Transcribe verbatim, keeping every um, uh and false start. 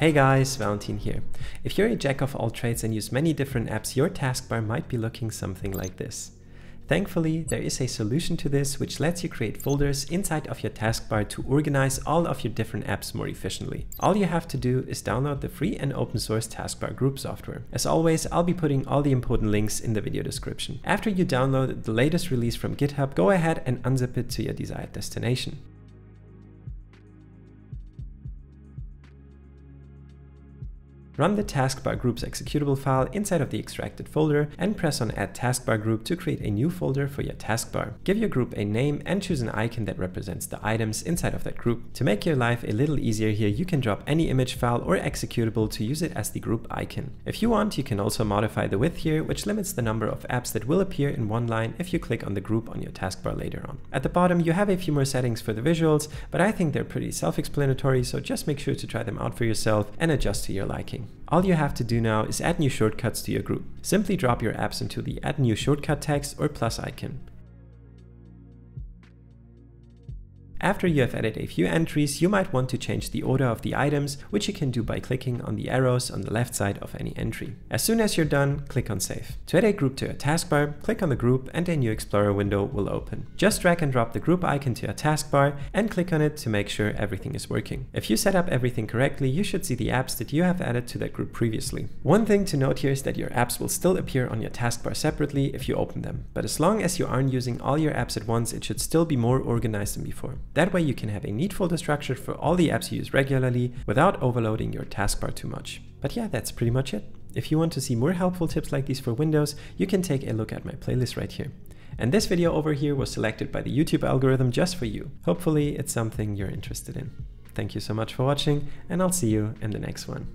Hey guys, Valentin here. If you're a jack of all trades and use many different apps, your taskbar might be looking something like this. Thankfully, there is a solution to this which lets you create folders inside of your taskbar to organize all of your different apps more efficiently. All you have to do is download the free and open source Taskbar Group software. As always, I'll be putting all the important links in the video description. After you download the latest release from GitHub, go ahead and unzip it to your desired destination. Run the Taskbar Groups executable file inside of the extracted folder and press on Add Taskbar Group to create a new folder for your taskbar. Give your group a name and choose an icon that represents the items inside of that group. To make your life a little easier here, you can drop any image file or executable to use it as the group icon. If you want, you can also modify the width here, which limits the number of apps that will appear in one line if you click on the group on your taskbar later on. At the bottom, you have a few more settings for the visuals, but I think they're pretty self-explanatory, so just make sure to try them out for yourself and adjust to your liking. All you have to do now is add new shortcuts to your group. Simply drop your apps into the Add New Shortcut text or plus icon. After you have added a few entries, you might want to change the order of the items, which you can do by clicking on the arrows on the left side of any entry. As soon as you're done, click on Save. To add a group to your taskbar, click on the group and a new Explorer window will open. Just drag and drop the group icon to your taskbar and click on it to make sure everything is working. If you set up everything correctly, you should see the apps that you have added to that group previously. One thing to note here is that your apps will still appear on your taskbar separately if you open them. But as long as you aren't using all your apps at once, it should still be more organized than before. That way you can have a neat folder structure for all the apps you use regularly without overloading your taskbar too much. But yeah, that's pretty much it. If you want to see more helpful tips like these for Windows, you can take a look at my playlist right here. And this video over here was selected by the YouTube algorithm just for you. Hopefully it's something you're interested in. Thank you so much for watching, and I'll see you in the next one.